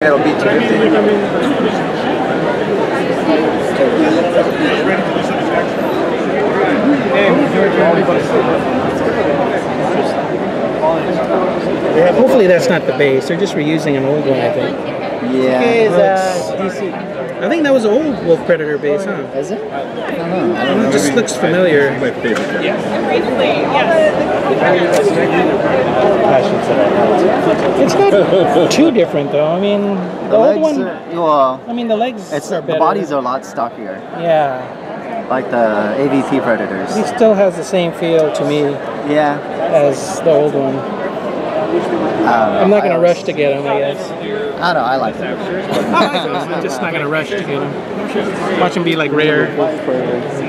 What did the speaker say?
That'll be 250. Hopefully that's not the base. They're just reusing an old one, I think. Yeah. Okay, DC. I think that was an old Wolf Predator base, huh? Is it? I don't know. It just looks familiar. My favorite. It's not too different, though. I mean, the old one. I mean, the legs. The bodies are a lot stockier. Yeah. Like the AVP Predators. He still has the same feel to me. Yeah. As the old one. I'm not gonna rush to get him, I guess. I don't know. I like them. I'm just not gonna rush to get him. Watch him be like rare.